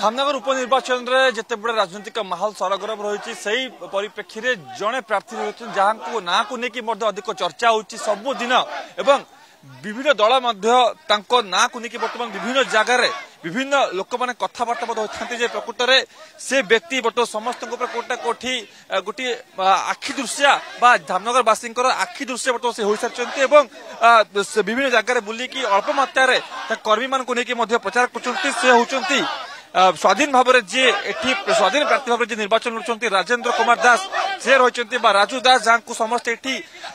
धामनगर उपनिर्वाचन में जिते बड़े राजनीतिक माहौल सरगरम रही सही परिप्रेक्षी में जड़े प्रार्थी रही जहां ना को लेकिन अधिक चर्चा होबुदिन एवं विभिन्न दल ना को लेकिन बर्तमान विभिन्न जगार विभिन्न लोक मैंने कथबार्ता होती प्रकृत में से व्यक्ति बर्तमान समस्त कोटा कोठी गोटे आखि दृश्या धामनगरवासी आखि दृश्य बर्तमान से हो सारी विभिन्न जगार बुलिकी अल्प मात्र कर्मी मान लेकिन प्रचार कर स्वाधीन भाव जी स्वाधीन प्रार्थी भाव निर्वाचन लड़ुंट राजेन्द्र कुमार दास से रही राजू दास जहां समस्त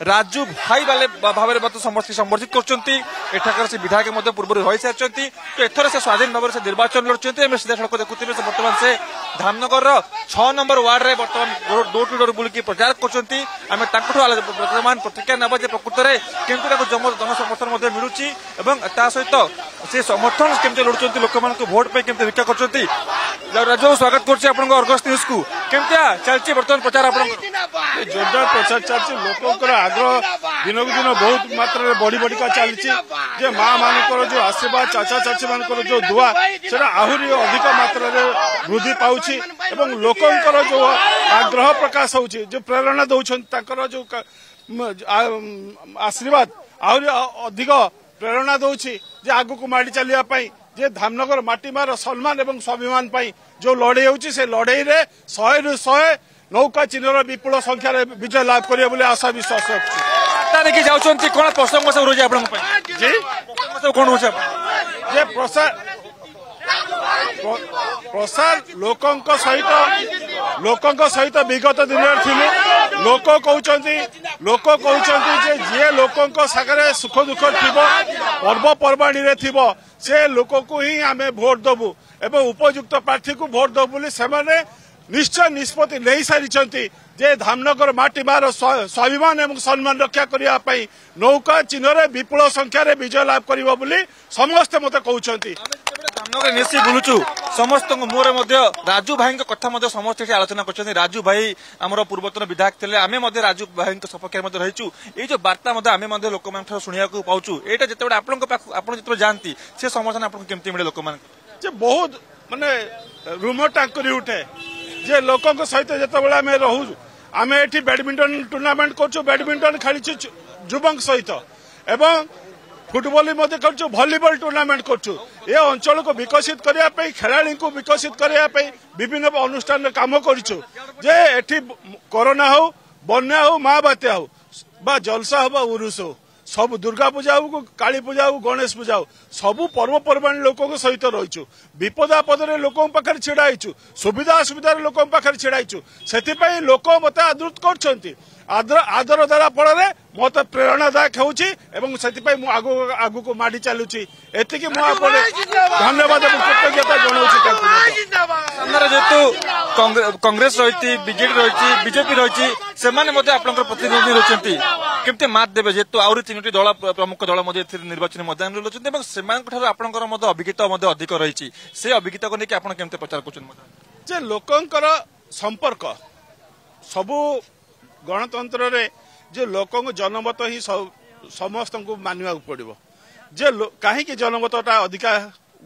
राजू भाई वाले भाव समस्त संबर्धित कर विधायक पूर्व रही सारी तो एथर से स्वाधीन भाव से निर्वाचन लड़ुंट सीधा सड़क देखुए बर्तमान से धामनगर छह नंबर वार्ड में बर्तमान डोर टू डोर बुलिकी प्रचार करें बर्तमान प्रतिक्रिया ना प्रकृत में केमती जनसमर्थन मिलूँ सहित से समर्थन केमती लड़ुंट लोक भोट पर केमती भिक्षा कर राजू स्वागत करगस न्यूज को केमतिया चलती बर्तमान प्रचार जोरदार प्रचार चलती लोक आग्रह दिन को दिन बहुत मात्रा बढ़ी बढ़िका चलती माँ मानकर जो आशीर्वाद चाचा चाची मानकर जो दुआ से आहरी अधिक मात्रा वृद्धि पाऊँ एवं लोकंर जो आग्रह प्रकाश हो प्रेरणा दौर जो आशीर्वाद आहरी अधिक प्रेरणा दौर आग को माड़ चलने जे धामनगर माटीमार सम्मान एवं स्वाभिमान जो लड़े हो लड़े में 100 ରୁ 100 नौका चिन्ह विपुल संख्यार विजय लाभ करेंगे बोले आशा विश्वास रखी जाऊँगी प्रसार लोक सहित विगत दिन लोक कहते जे जी लोक सागर सुख दुख पर्वपर्वाणी से लोक को ही आम भोट दबू एवं उपयुक्त प्रार्थी को भोट दबू निश्चय निष्पत्ति ले सारी जे धामनगर माटी मार स्वाभिमान एवं सम्मान रक्षा करने नौका चिन्ह विपुल संख्यार विजय लाभ कर समस्ते मत कहते धामनगर निश्चय बुलूचु समस्त मोहर राजू भाई कथा समस्त आलोचना कर राजू भाई आमर पूर्वतन विधायक थे आम राजू भाई सपक्ष रहीचु ये जो बार्ता लोक शुणा पाचु ये जिते आप जानती से समर्थन आपको मिले लोक बहुत मानने रूम टांकुरी उठे जे लोक सहित जितेबाला रोज आम ये बैडमिंटन टूर्णामेंट करूँ बैडमिंटन खेली युवक सहित एवं फुटबॉल कर वॉलीबॉल टूर्णामेंट करूँ ये अंचल को विकसित करने खेलाड़ी को विकसित करने विभिन्न अनुष्ठान काम करूँ जे ये कोरोना हो बना हो माँ बात्या हो बा जलसा हो बा उरुस हो सब दुर्गा पूजा हो काली पूजा हो गणेश पूजा हो सबू पर्वपर्वाणी लोक सहित रहीचु विपद आपद लोक पाखे ढड़ा हो सुविधा असुविधा लोक पाखे ढड़ा हो लोक मत आदृत कर आदर द्वारा फल मत प्रेरणादायक होगू माड़ चलुची एति धन्यवाद कृतज्ञता जनाऊँ कांग्रेस रही बीजेडी रही बीजेपी रही से प्रतिनिधि रही केमती मात देवे जेहेतु आहरी 3ଟି ଦଳ ପ୍ରମୁଖ ଦଳ ନିର୍ବାଚନୀ ମଇଦାନରେ ଅଛନ୍ତି ଏବଂ ସେମାନଙ୍କଠାରୁ ଆପଣଙ୍କର ମଧ୍ୟ ଅଭିଜ୍ଞତା ମଧ୍ୟ ଅଧିକ ରହିଛି ସେ ଅଭିଜ୍ଞତାକୁ ନେଇ ଆପଣ କେମିତି ପ୍ରଚାର କରୁଛନ୍ତି ଯେ ଲୋକଙ୍କର ସମ୍ପର୍କ ସବୁ ଗଣତନ୍ତ୍ରରେ ଯେ ଲୋକଙ୍କ ଜନମତ ହିଁ ସମସ୍ତଙ୍କୁ ମାନିବାକୁ ପଡ଼ିବ ଯେ କାହିଁକି ଜନମତଟା ଅଧିକା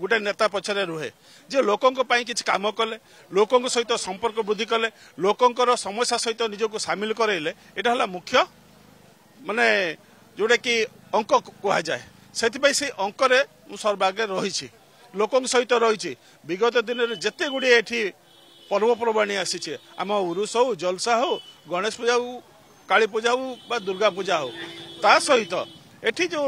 गोटे नेता पछरे रुहे जे लोकंक पई किछ काम कले लोकंक सहित संपर्क वृद्धि कले लोकंकर समस्या सहित निजको सामिल करैले एटा हला मुख्य माने जोटा कि अंक कह जाए से अंक सर्वागे रही लोक सहित रही विगत दिन में जिते गुड़े ये पर्वपर्वाणी आसी आम उरुस हो जलसा हो गणेश पूजा हो काली पूजा हो दुर्गा पूजा हो ता सहित एठी जो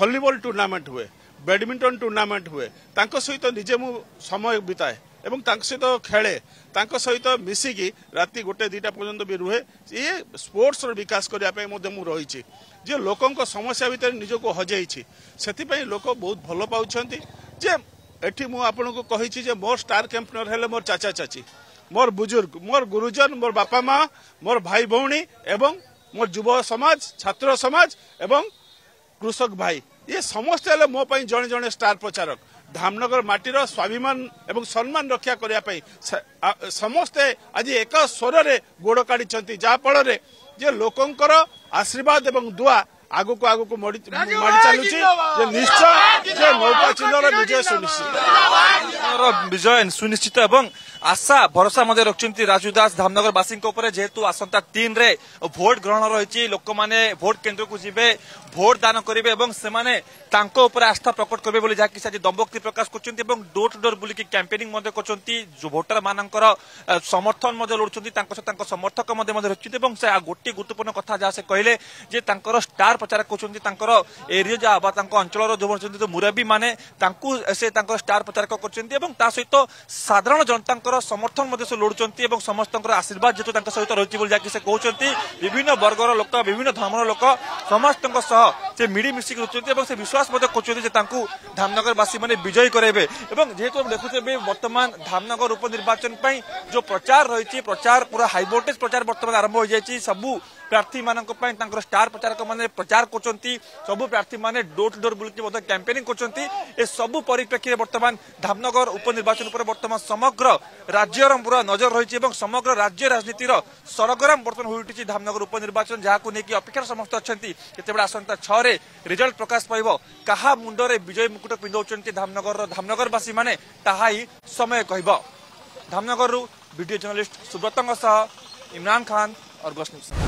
वॉलीबॉल टूर्नामेंट हुए बैडमिंटन टूर्नामेंट हुए तांको सहित निजे मु समय बिताए एवं सहित खेले सहित मिसिकी राति गोटे दीटा पर्यंत भी रुहे ये स्पोर्ट्स विकास करने रही जे लोक समस्या भितर निजको हजई से लोक बहुत भल पाँच जे एटी मुझे कही मोर स्टार कैंपनर है मोर चाचा चाची मोर बुजुर्ग मोर गुरुजन मोर बापा माँ मोर भाई भौणी एवं मोर युवा समाज छात्र समाज एवं कृषक भाई ये समस्ते मो पाई जड़े जड़े स्टार प्रचारक धामनगर माटीर स्वाभिमान एवं सम्मान रक्षा करने समस्ते आज एक स्वर में गोड़ काढ़ी जहाँफल लोकंकर आशीर्वाद एवं दुआ आगुक आगुक मड़ी चलू निश्चय नौका चिन्ह विजय सुनिश्चित विजय सुनिश्चित एवं आशा भरोसा मध्य रखिंट राजू दास धामनगरवासी जेहेतु आसंता 3 रे भोट ग्रहण रही लोक मैंने भोट केन्द्र को जीवे भोट दान करेंगे और से आस्था प्रकट करेंगे जहाँकि आज दम्भक्ति प्रकाश कर डोर टू डोर बुलिकी कैंपेनिंग कर भोटर मान समर्थन लोड़ते समर्थक रखिंट और गोटे गुरुत्वपूर्ण कथा जहाँ से कहले स्टार प्रचारक होकर एरिया अंचल जो मुरब्बी मैंने से स्टार प्रचारक कर सहित साधारण जनता समर्थन से लोड़ती समस्त आशीर्वाद जेहतु सहित रही जहाँकि से कहते विभिन्न वर्गर लोक विभिन्न धर्मर लोक समस्त से मिड़मिशिक रुचि से विश्वास करते धामनगरवासी मैंने विजयी करेंगे जेहेतु हम देखुचे बर्तमान धामनगर उपनिर्वाचन पर जो प्रचार रही प्रचार पूरा हाई वोल्टेज प्रचार बर्तमान आरंभ हो जाए सबू प्रार्थी मानक स्टार प्रचारक मैंने प्रचार कर सबू प्रार्थी मैंने डोर टू डोर बुलिकी कैंपेनिंग कर सबू परिप्रेक्षी बर्तमान धामनगर उपनिर्वाचन पर बर्तमान समग्र राज्यर पूरा नजर रही समग्र राज्य राजनीतिर सरगरम बर्तमान हो उठी धामनगर उपनिर्वाचन जहां लेकिन अपेक्षार समस्त अच्छा जितेबाला आसंता 6 रे रिजल्ट प्रकाश पाइब कहा मुंडरे विजय मुकुट पिंधाउछंती धामनगर धामनगरवासी माने ताहा ही समय कहब। धामनगर वीडियो जर्नलिस्ट सुब्रतंग सह इमरान खान और अर्गस न्यूज।